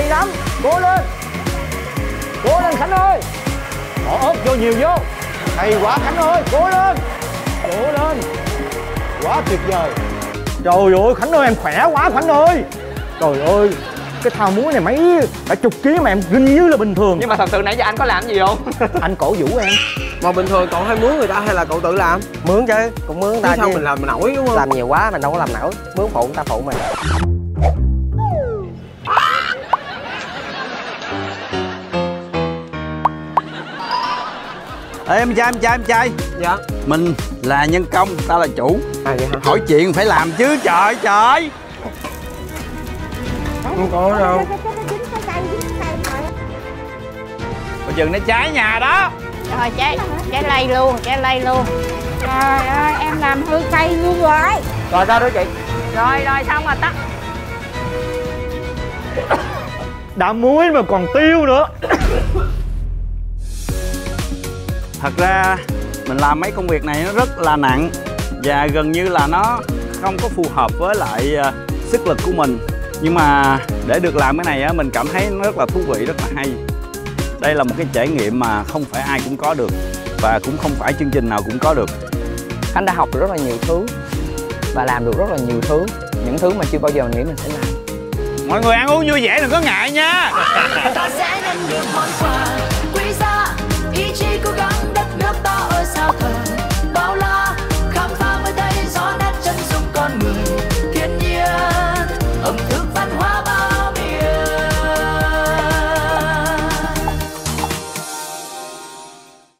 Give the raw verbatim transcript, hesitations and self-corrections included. hay lắm, cố lên, cố lên Khánh ơi. Bỏ ớt vô nhiều vô, hay quá Khánh ơi, cố lên, cố lên, quá tuyệt vời. Trời ơi Khánh ơi, em khỏe quá Khánh ơi. Trời ơi, cái thao muối này mấy cả chục ký mà em ginh như là bình thường. Nhưng mà thật sự nãy giờ anh có làm gì không? Anh cổ vũ em. Mà bình thường cậu hay mướn người ta hay là cậu tự làm? Mướn chứ, cũng mướn ta sao chứ. Mình làm nổi đúng không? Làm nhiều quá mình đâu có làm nổi. Mướn phụ người ta phụ mình. Ê em trai, em trai, em trai. Dạ. Mình là nhân công, ta là chủ. À vậy hả? Hỏi chuyện phải làm chứ trời trời. Không có đâu. Bây giờ nó cháy nhà đó. Rồi cháy, cháy lây luôn, cháy lây luôn. Trời ơi, em làm hư cây luôn rồi. Rồi sao đó chị? Rồi rồi xong rồi tắt. Đã muối mà còn tiêu nữa. Thật ra mình làm mấy công việc này nó rất là nặng và gần như là nó không có phù hợp với lại sức lực của mình. Nhưng mà để được làm cái này á, mình cảm thấy nó rất là thú vị, rất là hay. Đây là một cái trải nghiệm mà không phải ai cũng có được và cũng không phải chương trình nào cũng có được. Khánh đã học được rất là nhiều thứ và làm được rất là nhiều thứ, những thứ mà chưa bao giờ mình nghĩ mình sẽ làm. Mọi người ăn uống vui vẻ, đừng có ngại nha. Ta sẽ nhận được món quà quý giá, ý chí cố gắng đất nước ta ơi sao thờ.